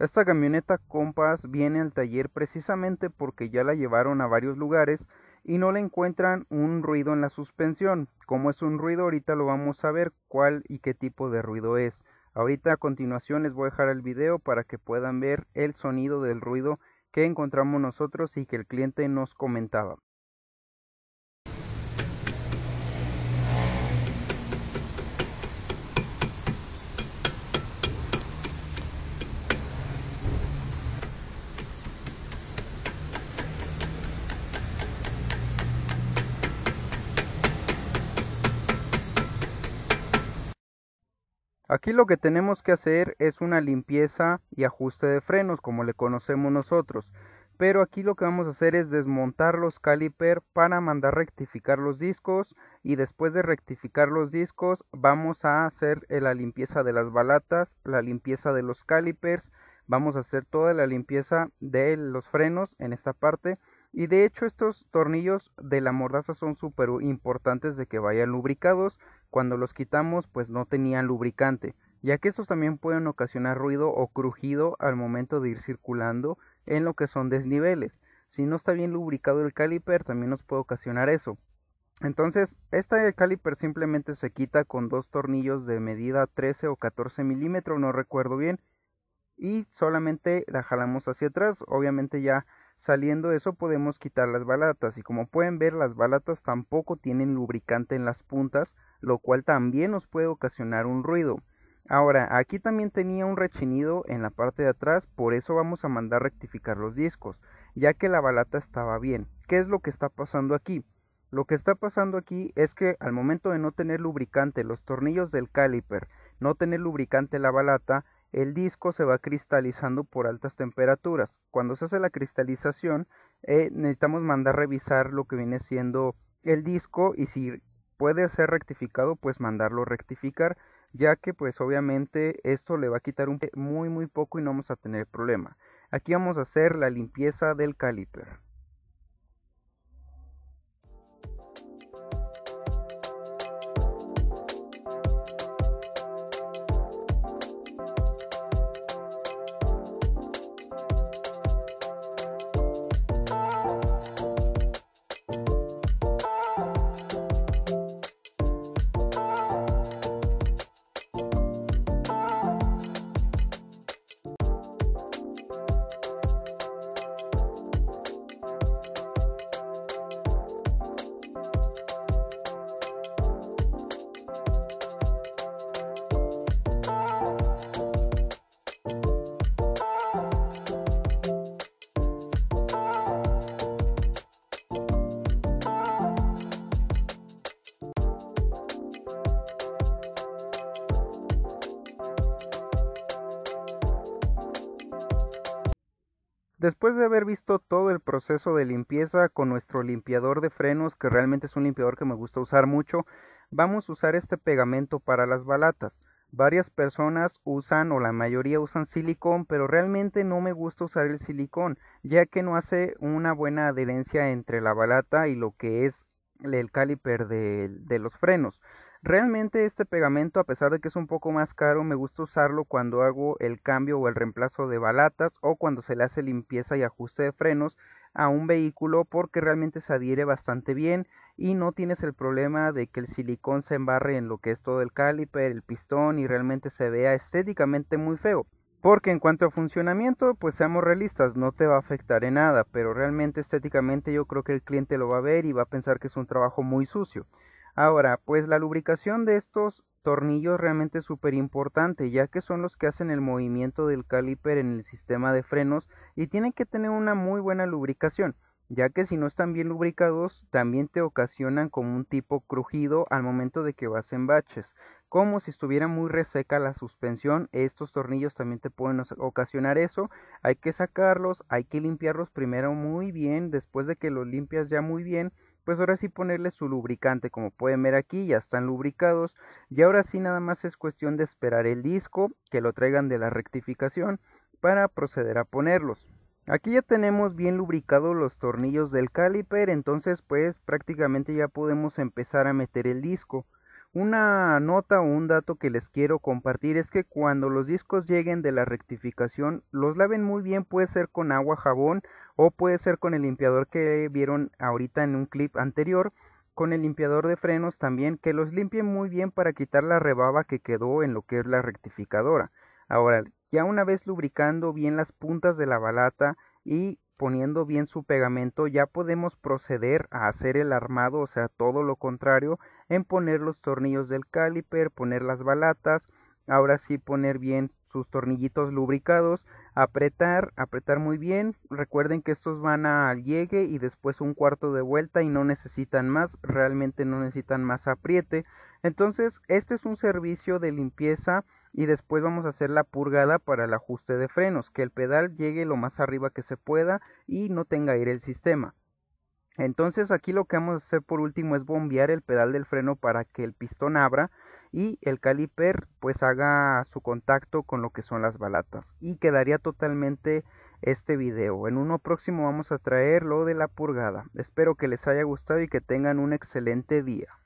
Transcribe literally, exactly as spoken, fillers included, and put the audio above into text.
Esta camioneta, compas, viene al taller precisamente porque ya la llevaron a varios lugares y no le encuentran un ruido en la suspensión. Como es un ruido, ahorita lo vamos a ver cuál y qué tipo de ruido es. Ahorita a continuación les voy a dejar el video para que puedan ver el sonido del ruido que encontramos nosotros y que el cliente nos comentaba. Aquí lo que tenemos que hacer es una limpieza y ajuste de frenos, como le conocemos nosotros. Pero aquí lo que vamos a hacer es desmontar los caliper para mandar rectificar los discos. Y después de rectificar los discos vamos a hacer la limpieza de las balatas, la limpieza de los calipers. Vamos a hacer toda la limpieza de los frenos en esta parte. Y de hecho estos tornillos de la mordaza son súper importantes de que vayan lubricados. Cuando los quitamos pues no tenían lubricante, ya que estos también pueden ocasionar ruido o crujido al momento de ir circulando en lo que son desniveles. Si no está bien lubricado el caliper también nos puede ocasionar eso. Entonces este caliper simplemente se quita con dos tornillos de medida trece o catorce milímetros, no recuerdo bien. Y solamente la jalamos hacia atrás, obviamente ya saliendo eso podemos quitar las balatas, y como pueden ver las balatas tampoco tienen lubricante en las puntas, lo cual también nos puede ocasionar un ruido. Ahora, aquí también tenía un rechinido en la parte de atrás, por eso vamos a mandar rectificar los discos, ya que la balata estaba bien. ¿Qué es lo que está pasando aquí? Lo que está pasando aquí es que al momento de no tener lubricante los tornillos del caliper, no tener lubricante la balata, el disco se va cristalizando por altas temperaturas. Cuando se hace la cristalización, eh, necesitamos mandar revisar lo que viene siendo el disco y si puede ser rectificado, pues mandarlo rectificar, ya que pues obviamente esto le va a quitar un muy muy poco y no vamos a tener problema. Aquí vamos a hacer la limpieza del caliper. Después de haber visto todo el proceso de limpieza con nuestro limpiador de frenos, que realmente es un limpiador que me gusta usar mucho, vamos a usar este pegamento para las balatas. Varias personas usan, o la mayoría usan silicón, pero realmente no me gusta usar el silicón, ya que no hace una buena adherencia entre la balata y lo que es el caliper de, de los frenos. Realmente este pegamento, a pesar de que es un poco más caro, me gusta usarlo cuando hago el cambio o el reemplazo de balatas o cuando se le hace limpieza y ajuste de frenos a un vehículo, porque realmente se adhiere bastante bien y no tienes el problema de que el silicón se embarre en lo que es todo el caliper, el pistón y realmente se vea estéticamente muy feo. Porque en cuanto a funcionamiento, pues seamos realistas, no te va a afectar en nada, pero realmente estéticamente yo creo que el cliente lo va a ver y va a pensar que es un trabajo muy sucio. Ahora, pues la lubricación de estos tornillos realmente es súper importante, ya que son los que hacen el movimiento del caliper en el sistema de frenos y tienen que tener una muy buena lubricación, ya que si no están bien lubricados también te ocasionan como un tipo crujido al momento de que vas en baches. Como si estuviera muy reseca la suspensión, estos tornillos también te pueden ocasionar eso. Hay que sacarlos, hay que limpiarlos primero muy bien. Después de que los limpias ya muy bien, pues ahora sí ponerle su lubricante. Como pueden ver aquí ya están lubricados y ahora sí nada más es cuestión de esperar el disco que lo traigan de la rectificación para proceder a ponerlos. Aquí ya tenemos bien lubricados los tornillos del caliper, entonces pues prácticamente ya podemos empezar a meter el disco. Una nota o un dato que les quiero compartir es que cuando los discos lleguen de la rectificación, los laven muy bien, puede ser con agua, jabón o puede ser con el limpiador que vieron ahorita en un clip anterior, con el limpiador de frenos también, que los limpien muy bien para quitar la rebaba que quedó en lo que es la rectificadora. Ahora, ya una vez lubricando bien las puntas de la balata y poniendo bien su pegamento, ya podemos proceder a hacer el armado, o sea, todo lo contrario, en poner los tornillos del caliper, poner las balatas, ahora sí poner bien sus tornillitos lubricados, apretar, apretar muy bien. Recuerden que estos van al llegue y después un cuarto de vuelta y no necesitan más, realmente no necesitan más apriete. Entonces, este es un servicio de limpieza y después vamos a hacer la purgada para el ajuste de frenos, que el pedal llegue lo más arriba que se pueda y no tenga aire el sistema. Entonces aquí lo que vamos a hacer por último es bombear el pedal del freno para que el pistón abra y el caliper pues haga su contacto con lo que son las balatas. Y quedaría totalmente este video. En uno próximo vamos a traer lo de la purgada. Espero que les haya gustado y que tengan un excelente día.